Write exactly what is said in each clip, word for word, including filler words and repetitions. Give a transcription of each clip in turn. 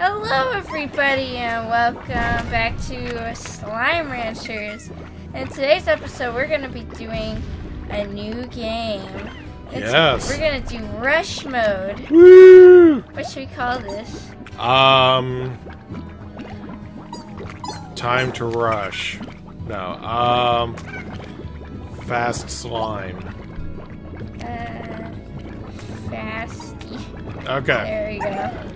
Hello everybody and welcome back to Slime Ranchers. In today's episode we're going to be doing a new game. It's, yes. We're going to do Rush Mode. Woo! What should we call this? Um... Time to Rush. No, um... Fast Slime. Uh... Fasty. Okay. There we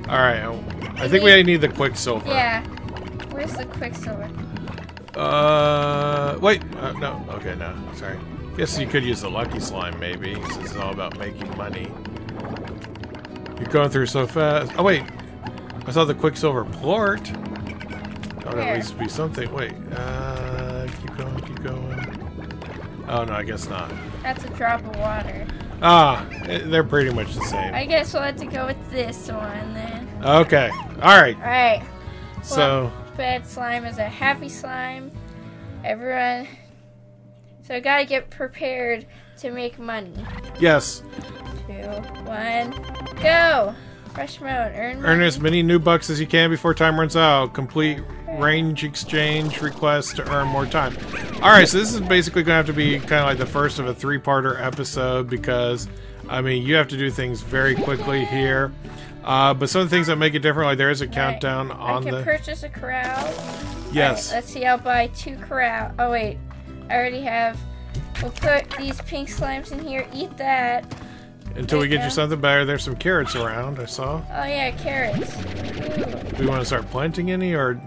go. Alright, I think we need the Quicksilver. Yeah. Where's the Quicksilver? Uh... Wait, uh, no. Okay, no. Sorry. Guess you could use the Lucky Slime, maybe, since it's all about making money. You're going through so fast. Oh, wait. I saw the Quicksilver Plort. That would at least be something. Wait. Uh, keep going, keep going. Oh, no, I guess not. That's a drop of water. Ah, they're pretty much the same. I guess we'll have to go with this one, then. Okay. All right. All right. So... Well, bad slime is a happy slime. Everyone... So I gotta get prepared to make money. Yes. Two, one, go! Rush mode, earn money. Earn as many new bucks as you can before time runs out. Complete range exchange requests to earn more time. Alright, so this is basically gonna have to be kind of like the first of a three-parter episode because, I mean, you have to do things very quickly here. Uh, but some of the things that make it different, like there is a countdown right. on the... I can the... purchase a corral. Yes. Right, let's see, I'll buy two corral. Oh, wait. I already have. We'll put these pink slimes in here. Eat that. Until we get you something better. There's some carrots around, I saw. Oh, yeah, carrots. Ooh. Do we want to start planting any, or...?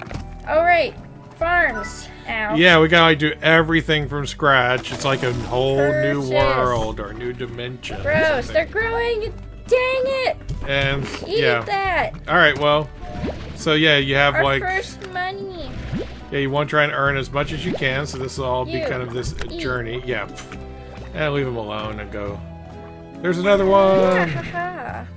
Oh, right. Farms. Ow. Yeah, we gotta like, do everything from scratch. It's like a whole Purchase. new world or new dimension. Gross, they're growing. Dang it. And, Eat yeah. Eat that. All right, well, so, yeah, you have, Our like... first money. Yeah, you want to try and earn as much as you can, so this will all you. be kind of this journey. Eat. Yeah. And leave them alone and go. There's another one! Yeah.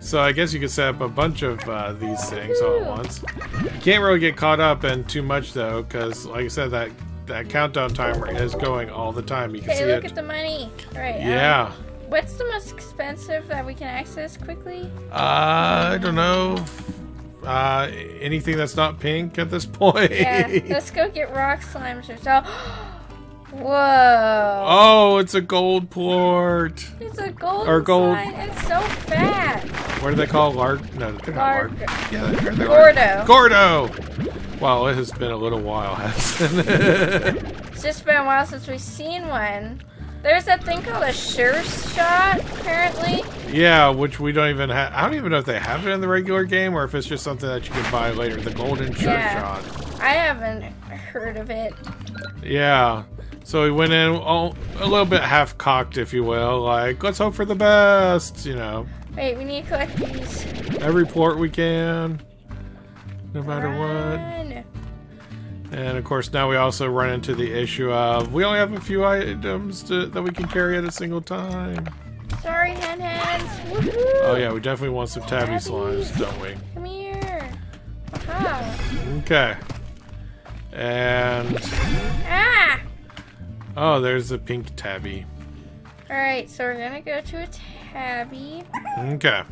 So I guess you could set up a bunch of uh, these things all at once. You can't really get caught up in too much, though, because, like I said, that, that countdown timer is going all the time. You can hey, see look it. at the money! All right, yeah. Um, what's the most expensive that we can access quickly? Uh, I don't know. Uh, anything that's not pink at this point. Yeah, let's go get rock slimes or so. Whoa. Oh, it's a gold plort. It's a gold or gold. slime. It's so fat. What do they call Largo? No, they're Largo. not Largo. Yeah, they're, they're Gordo. Gordo. Wow, it has been a little while, hasn't it? It's just been a while since we've seen one. There's that thing called a sure shot, apparently. Yeah, which we don't even have. I don't even know if they have it in the regular game or if it's just something that you can buy later. The golden sure yeah, shot. I haven't heard of it. Yeah. So we went in all, a little bit half-cocked, if you will. Like, let's hope for the best, you know. Wait, we need to collect these. Every port we can. No matter Run. what. And, of course, now we also run into the issue of we only have a few items to, that we can carry at a single time. Sorry, hen-hens. Woohoo! Oh, yeah, we definitely want some tabby slimes, don't we? Come here. Aha. Okay. And... Ah! Oh, there's a pink tabby. Alright, so we're gonna go to a tabby. Okay.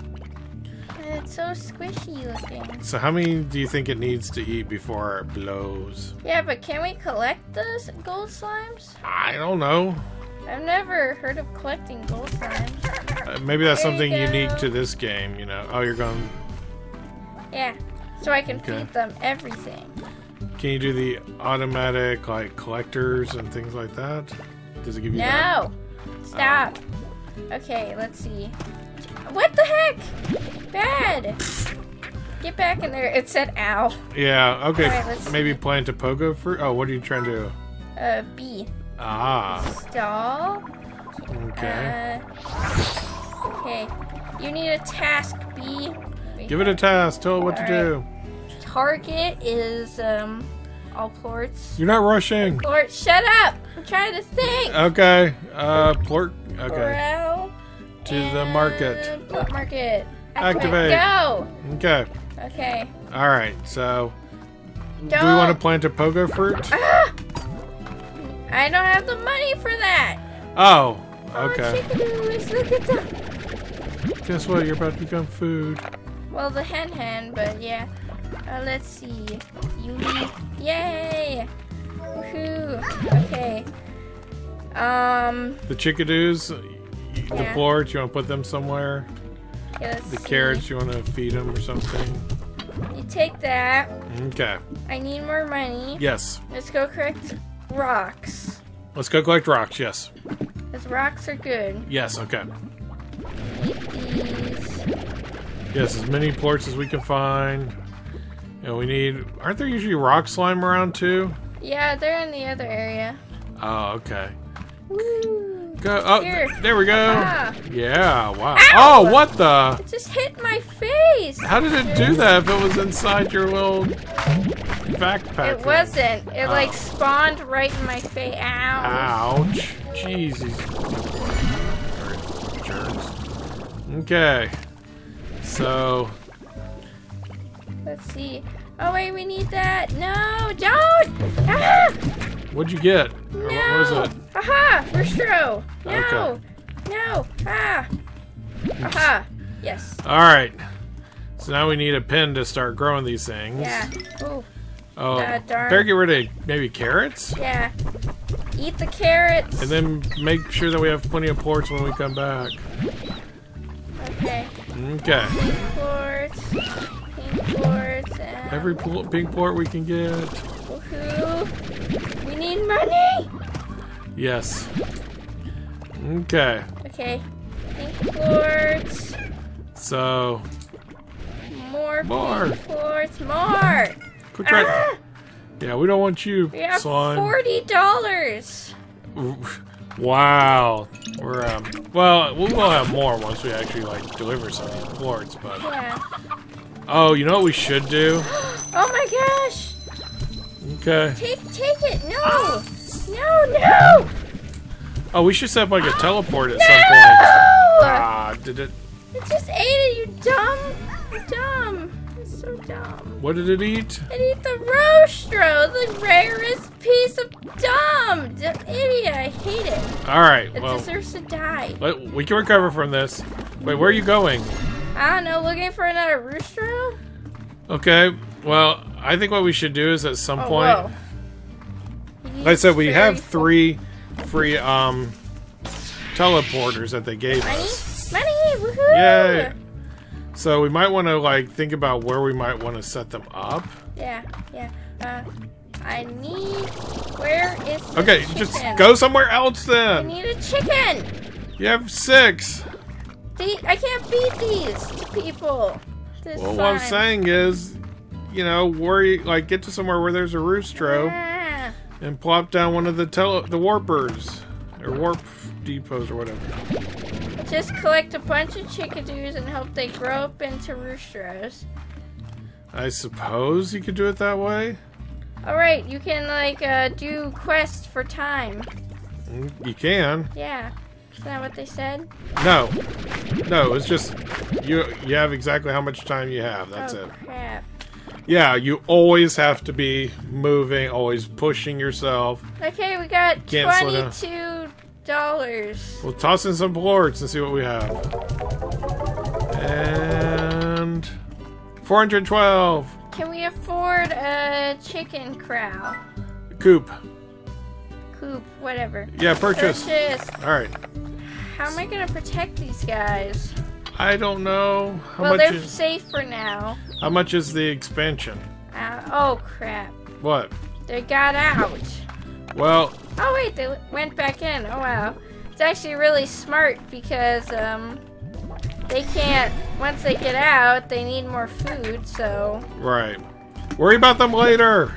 It's so squishy looking. So how many do you think it needs to eat before it blows? Yeah, but can we collect those gold slimes? I don't know. I've never heard of collecting gold slimes. Uh, maybe that's there something unique to this game, you know. Oh, you're going... Yeah, so I can okay. feed them everything. Can you do the automatic, like, collectors and things like that? Does it give you No! That? Stop! Um, okay, let's see. What the heck? Bad. Get back in there. It said ow. Yeah, okay. Right, Maybe see. plant a pogo fruit. Oh, what are you trying to do? Uh, bee. Ah. Stall. Okay. Uh, okay. You need a task, bee. Wait, Give it a task. Tell it what to do. Target is, um, all plorts. You're not rushing. Plort, shut up. I'm trying to think. Okay. Uh, plort. Okay. Corral to the market. Plort market. Activate. Go. Okay. Okay. All right. So, don't. do we want to plant a pogo fruit? Ah! I don't have the money for that. Oh. Okay. Oh, chickadoos. Look at that. Guess what? You're about to become food. Well, the hen hen, but yeah. Uh, let's see. You leave. Yay! Woohoo! Okay. Um. The chickadoos, yeah. The plorts, you want to put them somewhere? Yeah, let's the see. Carrots, you want to feed them or something? You take that. Okay. I need more money. Yes. Let's go collect rocks. Let's go collect rocks, yes. Because rocks are good. Yes, okay. Eat these. Yes, as many plorts as we can find. And we need... Aren't there usually rock slime around, too? Yeah, they're in the other area. Oh, okay. Woo. Go. Oh, th there we go. Ah. Yeah, wow. Ow! Oh, what the? It just hit my face. How did it do that if it was inside your little backpack? It wasn't. It, oh. like, spawned right in my face. Ow. Ouch. Jesus. Okay. So... Let's see. Oh wait, we need that. No, don't! Ah! What'd you get? No! What was it? Aha! Roostro! No! Okay. No! Ah! Aha! Yes. Alright. So now we need a pen to start growing these things. Yeah. Ooh. Oh. Uh, darn. Better get rid of maybe carrots? Yeah. Eat the carrots. And then make sure that we have plenty of plorts when we come back. Okay. Okay. Plorts. Every pl pink plort we can get. Woohoo! We need money! Yes. Okay. Okay. Pink plorts. So. More, more. Pink plorts. More! Quick, ah! Right. Yeah, we don't want you, we have slime. forty dollars! Wow. We're, um. Well, we will have more once we actually, like, deliver some of these plorts, but. Yeah. Oh, you know what we should do? Oh my gosh! Okay. Take, take it! No! Ah. No! No! Oh, we should set up like a teleport at no! some point. Ah, did it? It just ate it, you dumb, you dumb! It's so dumb. What did it eat? It ate the roostro, the rarest piece of dumb, dumb idiot. I hate it. All right. It well, deserves to die. We can recover from this. Wait, where are you going? I don't know, looking for another roostro? Okay, well, I think what we should do is at some oh, point... Whoa. Like I said, we have three free um, teleporters that they gave Money? us. Money! Woohoo! Yay! So we might want to, like, think about where we might want to set them up. Yeah, yeah. Uh, I need... Where is the Okay, chicken? Just go somewhere else then! I need a chicken! You have six! I can't feed these to people. This well, time. What I'm saying is, you know, worry like get to somewhere where there's a roostro, ah. and plop down one of the tele the warpers or warp depots or whatever. Just collect a bunch of chickadoos and hope they grow up into roostros. I suppose you could do it that way. All right, you can like uh, do quests for time. You can. Yeah. Is that what they said? No. No, it's just you you have exactly how much time you have. That's oh, it. Crap. Yeah, you always have to be moving, always pushing yourself. Okay, we got twenty-two dollars. We'll toss in some plorts and see what we have. And four hundred twelve. Can we afford a chicken crow? Coop. Coop, whatever. Yeah, purchase. Purchase. All right. How am I gonna protect these guys? I don't know. How well, much they're is, safe for now. How much is the expansion? Uh, oh crap! What? They got out. Well. Oh wait, they went back in. Oh wow, it's actually really smart because um, they can't. Once they get out, they need more food. So. Right. Worry about them later.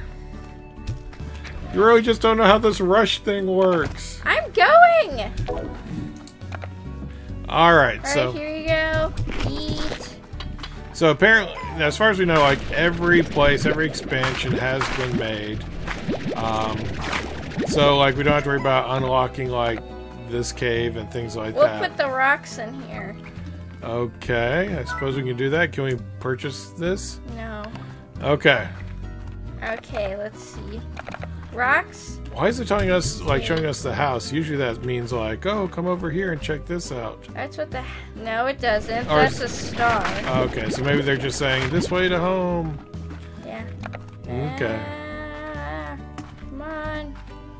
You really just don't know how this rush thing works. I'm going. Alright, All so... Right, here you go. Eat. So apparently, as far as we know, like, every place, every expansion has been made. Um, so, like, we don't have to worry about unlocking, like, this cave and things like we'll that. We'll put the rocks in here. Okay, I suppose we can do that. Can we purchase this? No. Okay. Okay, let's see. rocks. Why is it telling us, like, showing us the house? Usually that means, like, oh, come over here and check this out. That's what the... No, it doesn't. Or... That's a star. Okay, so maybe they're just saying, this way to home. Yeah. Okay. Ah, come on.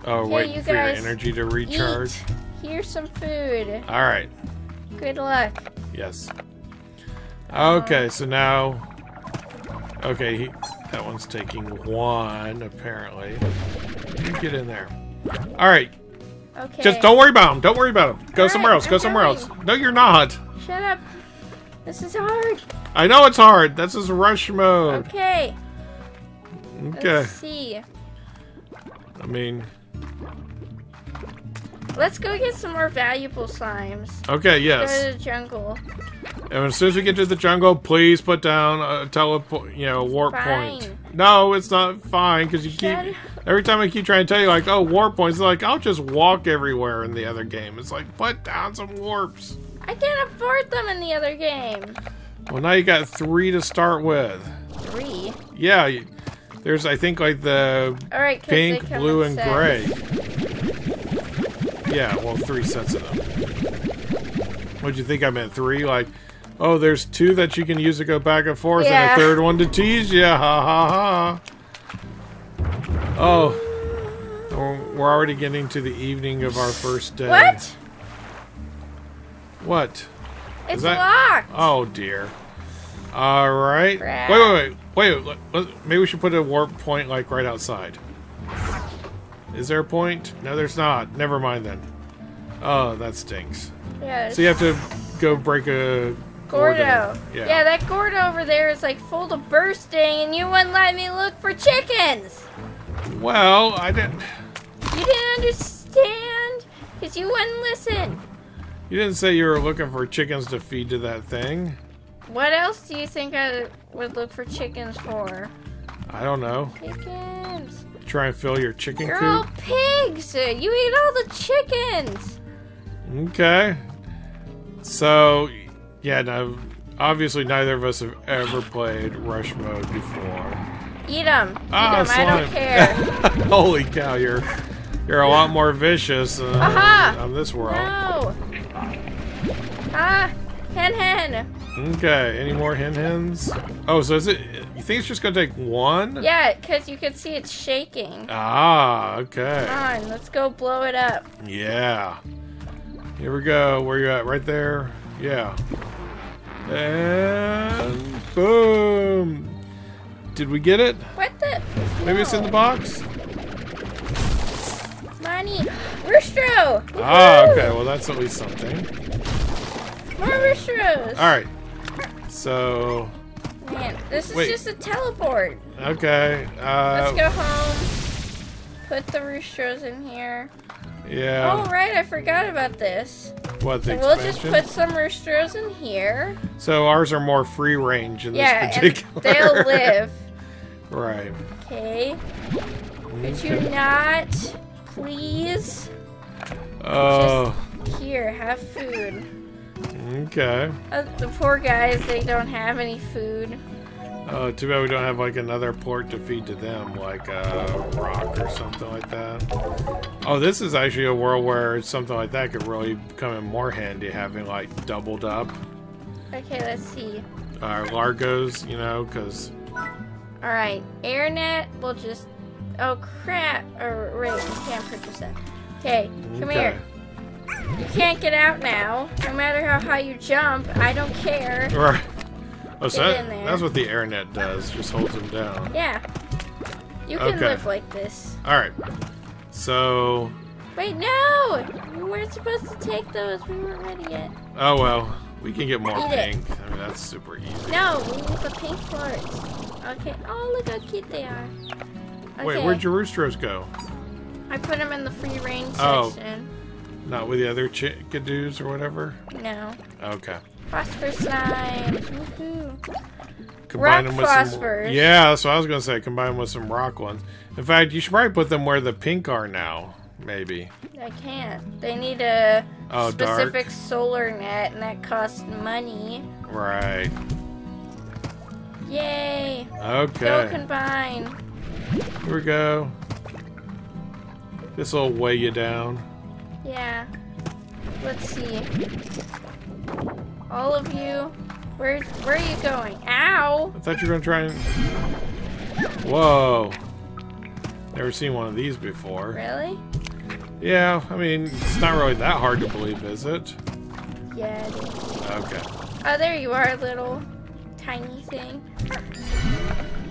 Oh, wait you for your energy to recharge. Eat. Here's some food. All right. Good luck. Yes. Okay, um, so now... Okay, he... that one's taking one, apparently. You get in there. All right. Okay. Just don't worry about him. Don't worry about him. Go all somewhere right, else. Go I'm somewhere going. else. No, you're not. Shut up. This is hard. I know it's hard. This is rush mode. Okay. Okay. Let's see. I mean... Let's go get some more valuable slimes. Okay, yes. Let's go to the jungle. And as soon as we get to the jungle, please put down a teleport, you know, warp fine. point. No, it's not fine, because you Shut keep... Up. Every time I keep trying to tell you, like, oh, warp points, like, I'll just walk everywhere in the other game. It's like, put down some warps. I can't afford them in the other game. Well, now you got three to start with. Three? Yeah. You, there's, I think, like, the All right, pink, blue, and set. gray. Yeah, well, three sets of them. What'd you think I meant? Three? Like... Oh, there's two that you can use to go back and forth, yeah. and a third one to tease you. Ha ha ha. Oh. We're already getting to the evening of our first day. What? What? It's locked. Oh, dear. All right. Crap. Wait, wait, wait. Wait, maybe we should put a warp point, like, right outside. Is there a point? No, there's not. Never mind, then. Oh, that stinks. Yeah, so you have to go break a... Gordo. Yeah. yeah, that Gordo over there is like full of bursting, and you wouldn't let me look for chickens. Well, I didn't. You didn't understand, because you wouldn't listen. You didn't say you were looking for chickens to feed to that thing. What else do you think I would look for chickens for? I don't know. Chickens. Try and fill your chicken coop. You're all pigs. You eat all the chickens. Okay. So. Yeah, no, obviously neither of us have ever played Rush Mode before. Eat them. Ah, Eat them. I don't care. Holy cow, you're you're a lot more vicious uh, uh-huh. on this world. No. Ah, hen hen. Okay, any more hen hens? Oh, so is it? You think it's just gonna take one? Yeah, because you can see it's shaking. Ah, okay. Come on, let's go blow it up. Yeah. Here we go. Where you at? Right there. Yeah. And boom! Did we get it? What the? Maybe no. it's in the box? Money! Roostro! Ah, okay, well that's at least something. More roostros! Alright. So... Man, this is Wait. just a teleport. Okay, uh... Let's go home. Put the roostros in here. Yeah. Oh, right, I forgot about this. What, the so expansion? We'll just put some roosters in here. So ours are more free range in yeah, this particular. Yeah, they'll live. Right. Okay. Could you not, please? Oh. Just here, have food. Okay. Uh, the poor guys, they don't have any food. Oh, too bad we don't have, like, another port to feed to them, like a rock or something like that. Oh, this is actually a world where something like that could really come in more handy, having, like, doubled up. Okay, let's see. Our Largos, you know, because... Alright, Air Net, we'll just... Oh, crap! Oh, wait, you can't purchase that. Okay, come okay. here. You can't get out now. No matter how high you jump, I don't care. Right. Oh, so that, that's what the air net does, just holds them down. Yeah. You can okay. live like this. Alright. So... Wait, no! We weren't supposed to take those. We weren't ready yet. Oh, well. We can get more Eat pink. It. I mean, that's super easy. No, we need the pink plorts. Okay. Oh, look how cute they are. Okay. Wait, where'd your roostros go? I put them in the free range oh. section. Not with the other chickadoos or whatever? No. Okay. Phosphorus slimes, woohoo! Combine rock them with phosphorus. Some, yeah, that's what I was gonna say. Combine them with some rock ones. In fact, you should probably put them where the pink are now, maybe. I can't. They need a oh, specific dark. solar net, and that costs money. Right. Yay! Okay. Go combine. Here we go. This'll weigh you down. Yeah. Let's see. All of you. Where, where are you going? Ow! I thought you were going to try and... Whoa. Never seen one of these before. Really? Yeah, I mean, it's not really that hard to believe, is it? Yeah, it is. Okay. Oh, there you are, little tiny thing.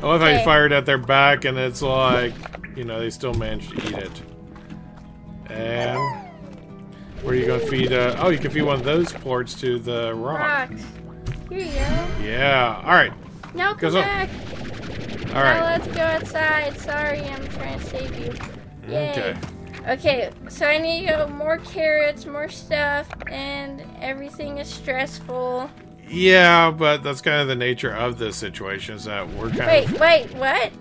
I love how you fired at their back, and it's like, you know, they still managed to eat it. And where are you going to feed? Uh, oh, you can feed one of those plorts to the rock. Rock. Here you go. Yeah. All right. No, come back. All right. Now let's go outside. Sorry, I'm trying to save you. Yay. Okay. Okay, so I need uh, more carrots, more stuff, and everything is stressful. Yeah, but that's kind of the nature of this situation, is that we're kind wait, of... Wait, wait, what?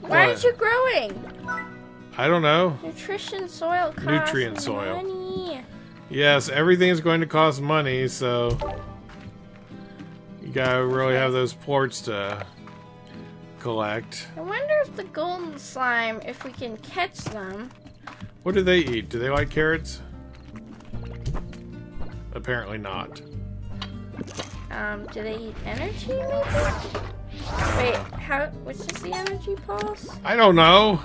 Why what? aren't you growing? I don't know. Nutrition soil costs Nutrient soil. money. Yes, everything is going to cost money, so... You gotta really have those plorts to... collect. I wonder if the golden slime, if we can catch them... What do they eat? Do they like carrots? Apparently not. Um, do they eat energy, maybe? Wait, how... What's just the energy pulse? I don't know!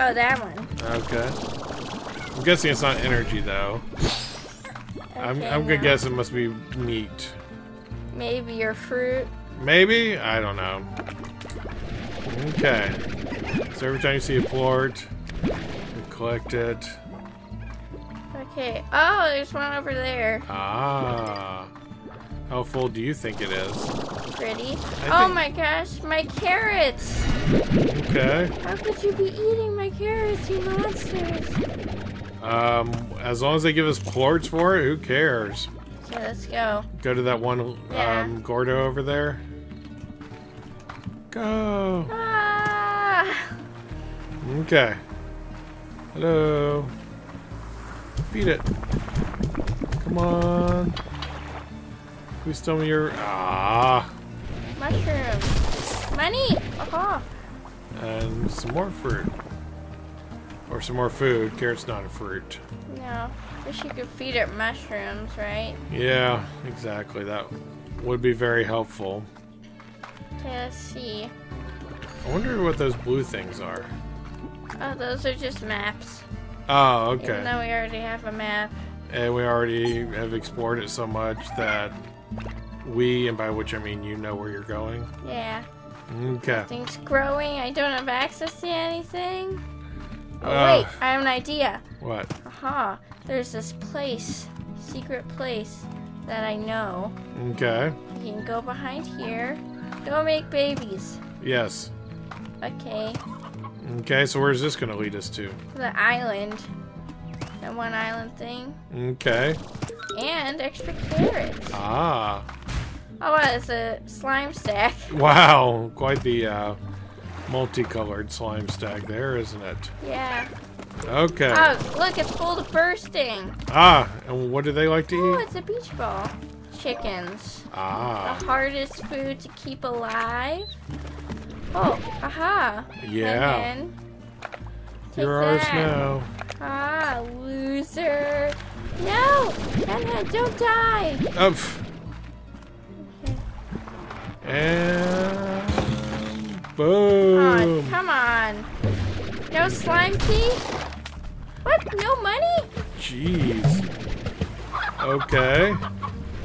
Oh, that one. Okay. I'm guessing it's not energy, though. Okay, I'm, I'm no. gonna guess it must be meat. Maybe your fruit? Maybe? I don't know. Okay. So every time you see a plort, you collect it. Okay. Oh, there's one over there. Ah. How full do you think it is? Pretty. I oh my gosh, my carrots! Okay. How could you be eating my carrots, you monsters? Um, as long as they give us plorts for it, who cares? Okay, let's go. Go to that one um, yeah. Gordo over there. Go! Ah! Okay. Hello. Beat it. Come on. Please tell me your... Ah! Mushrooms. Money! Aha! And some more fruit. Or some more food. Carrot's not a fruit. No. Wish you could feed it mushrooms, right? Yeah, exactly. That would be very helpful. Okay, let's see. I wonder what those blue things are. Oh, those are just maps. Oh, okay. Even though we already have a map. And we already have explored it so much that we, and by which I mean you, know where you're going. Yeah. Okay. Things growing. I don't have access to anything. Oh, uh, wait, I have an idea. What? Aha, there's this place, secret place, that I know. Okay. You can go behind here. Go make babies. Yes. Okay. Okay, so where's this going to lead us to? The island. That one island thing. Okay. And extra carrots. Ah. Oh, wow, it's a slime stack. Wow, quite the uh, multicolored slime stack there, isn't it? Yeah. Okay. Oh, look, it's full of bursting. Ah, and what do they like to Ooh, eat? Oh, it's a beach ball. Chickens. Ah. The hardest food to keep alive. Oh, aha. Yeah. And you're ours now. Ah, loser. No! Anna, don't die! Oh. Okay. And... Boom! Oh, come on. No slime tea? What? No money? Jeez. Okay.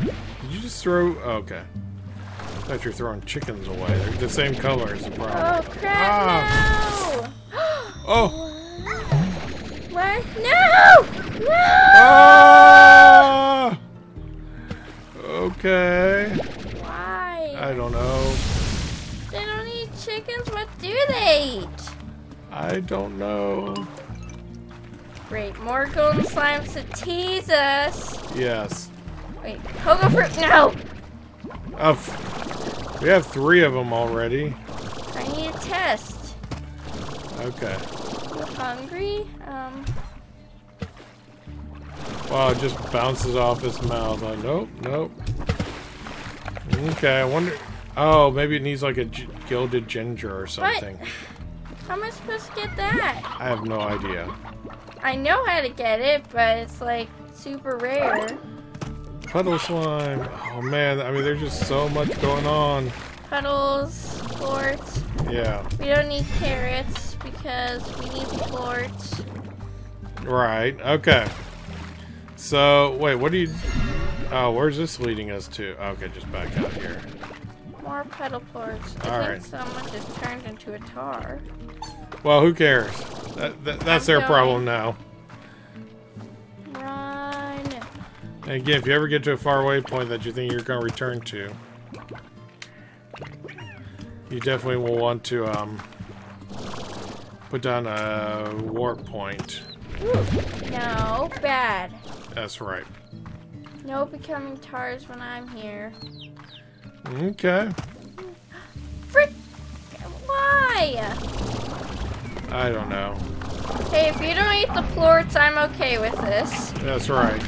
Did you just throw... Okay. I thought you were throwing chickens away. They're the same color as the problem. Oh, crap, ah. no! Oh! What? No! No! Ah! Okay. Why? I don't know. They don't eat chickens? What do they eat? I don't know. Great. More golden slimes to tease us. Yes. Wait. Pogo fruit. No! Uh, f we have three of them already. I need a test. Okay. You hungry? Um. Wow, it just bounces off his mouth. Like, nope, nope. Okay, I wonder... Oh, maybe it needs like a g gilded ginger or something. What? How am I supposed to get that? I have no idea. I know how to get it, but it's like super rare. Puddle slime. Oh man, I mean, there's just so much going on. Puddles, plorts. Yeah. We don't need carrots because we need plorts. Right, okay. So, wait, what do you... Oh, where's this leading us to? Okay, just back out here. More puddle plorts. I All think right. someone just turned into a tar. Well, who cares? That, that, that's I'm their going. problem now. Run. And again, if you ever get to a faraway point that you think you're going to return to, you definitely will want to um, put down a warp point. Ooh, no, bad. That's right. No becoming tars when I'm here. Okay. Frick! Why? I don't know. Hey, if you don't eat the plorts, I'm okay with this. That's right.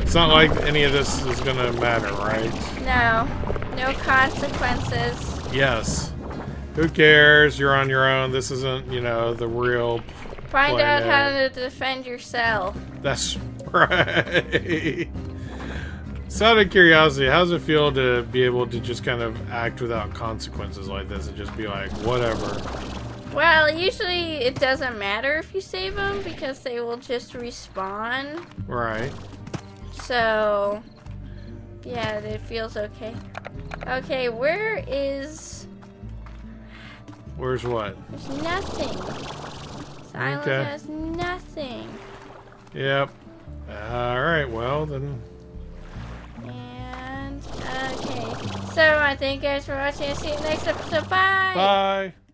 It's not like any of this is gonna matter, right? No. No consequences. Yes. Who cares? You're on your own. This isn't, you know, the real... Find out how to defend yourself. That's right. So out of curiosity, how does it feel to be able to just kind of act without consequences like this and just be like, whatever? Well, usually it doesn't matter if you save them because they will just respawn. Right. So, yeah, it feels okay. Okay, where is... Where's what? There's nothing. This island okay. has nothing. Yep. Alright, well then. And, okay. So, I thank you guys for watching. See you next episode. Bye! Bye!